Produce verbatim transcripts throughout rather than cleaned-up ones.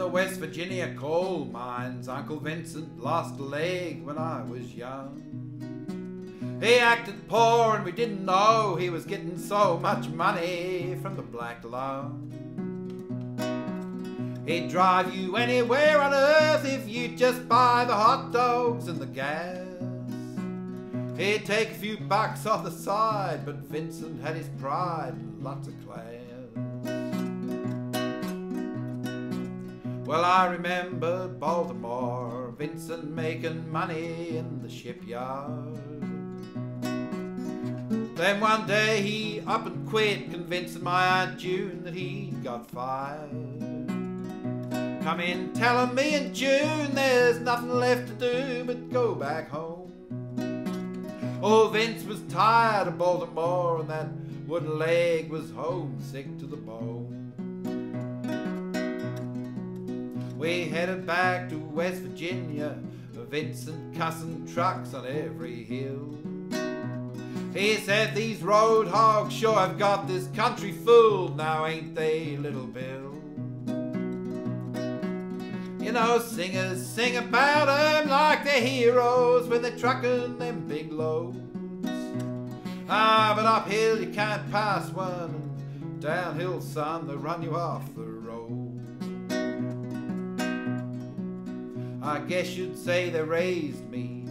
the West Virginia coal mines, Uncle Vincent lost a leg when I was young. He acted poor and we didn't know he was getting so much money from the black lung. He'd drive you anywhere on earth if you'd just buy the hot dogs and the gas. He'd take a few bucks off the side, but Vincent had his pride and lots of class. Well, I remember Baltimore, Vincent making money in the shipyard. Then one day he up and quit, convincing my Aunt June that he got fired. Come in telling me in June there's nothing left to do but go back home. Oh, Vince was tired of Baltimore, and that wooden leg was homesick to the bone. We headed back to West Virginia, Vincent cussing trucks on every hill. He said, "These road hogs sure have got this country fooled, now ain't they, little Bill?" You know, singers sing about them like they're heroes when they're trucking them big loads. Ah, but uphill you can't pass one, and downhill, son, they run you off the road. I guess you'd say they raised me.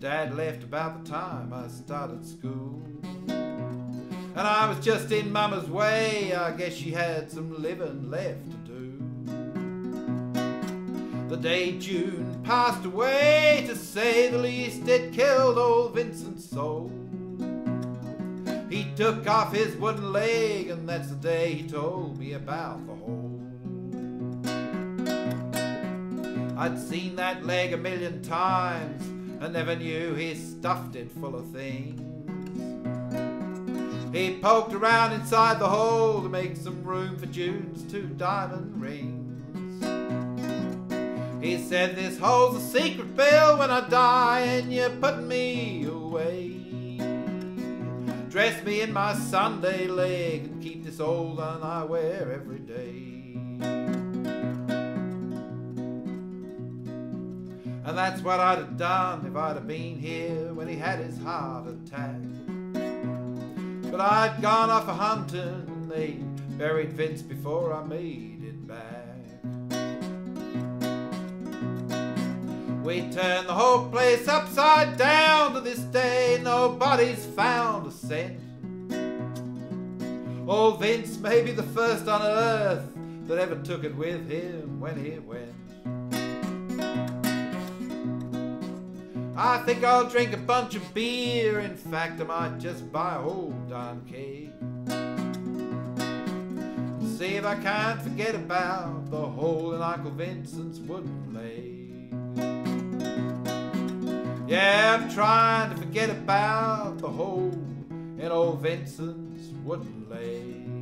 Dad left about the time I started school, and I was just in Mama's way. I guess she had some living left to do. The day June passed away, to say the least, it killed old Vincent's soul. He took off his wooden leg, and that's the day he told me about the hole. I'd seen that leg a million times, and never knew he stuffed it full of things. He poked around inside the hole to make some room for June's two diamond rings. He said, "This hole's a secret, Bill, when I die and you're putting me away. Dress me in my Sunday leg and keep this old one I wear every day." And that's what I'd have done if I'd have been here when he had his heart attack. But I'd gone off a hunting and they buried Vince before I made it back. We turned the whole place upside down. To this day, nobody's found a cent. Oh, Vince may be the first on earth that ever took it with him when he went. I think I'll drink a bunch of beer. In fact, I might just buy old Don K. See if I can't forget about the hole in Uncle Vincent's wooden leg. Yeah, I'm trying to forget about the hole in old Vincent's wooden leg.